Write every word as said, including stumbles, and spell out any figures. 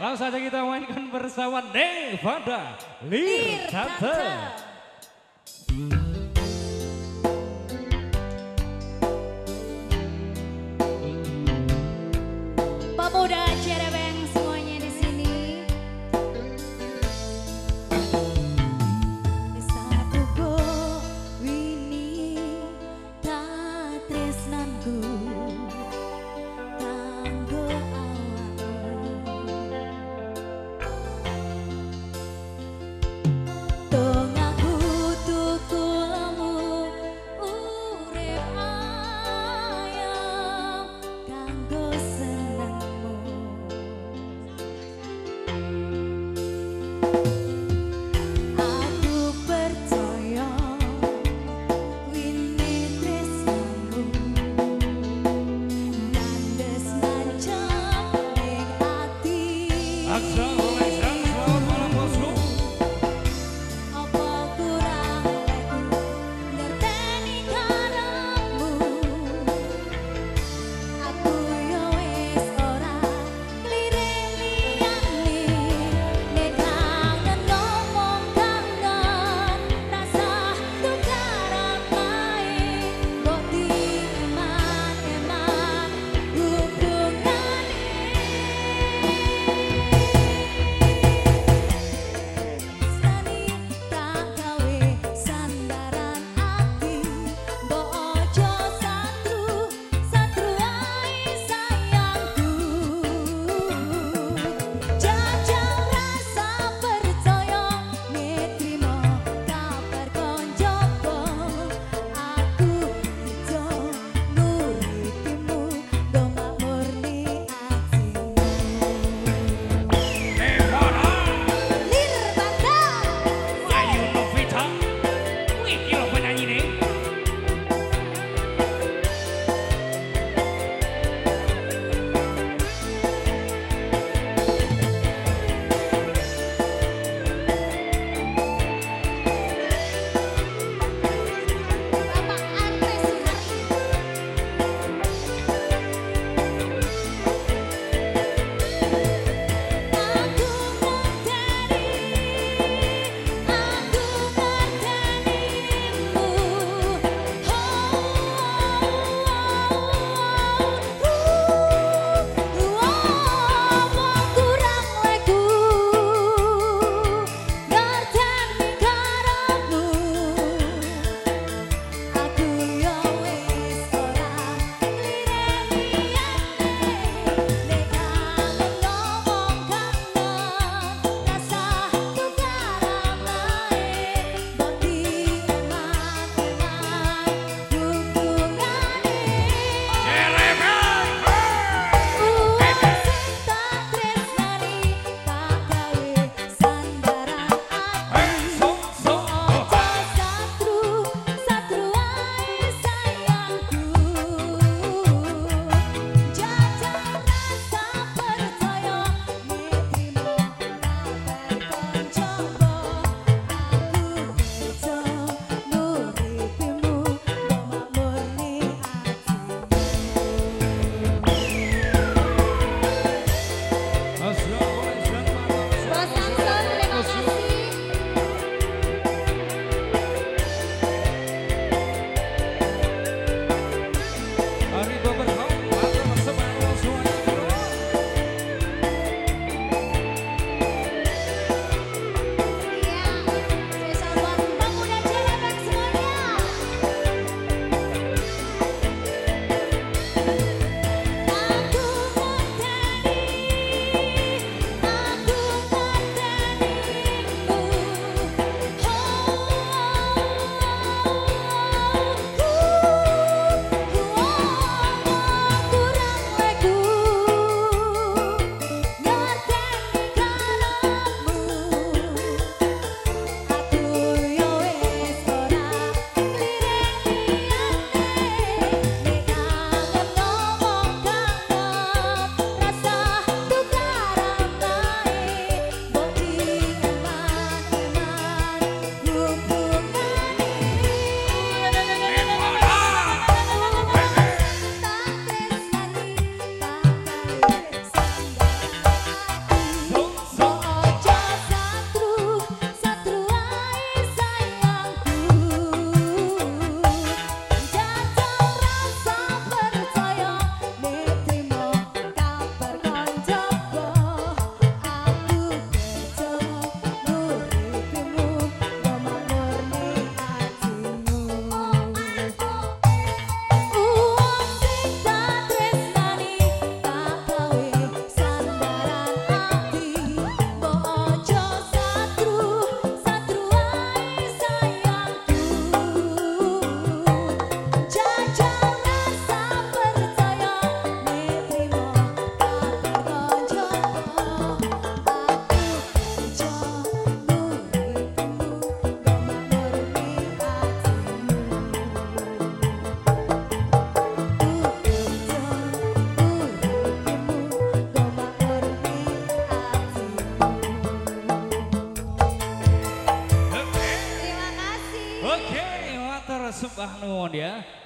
Langsung saja kita mainkan bersama Nevada Lircante. Terima kasih. Oke, matur sembah nuwun ya.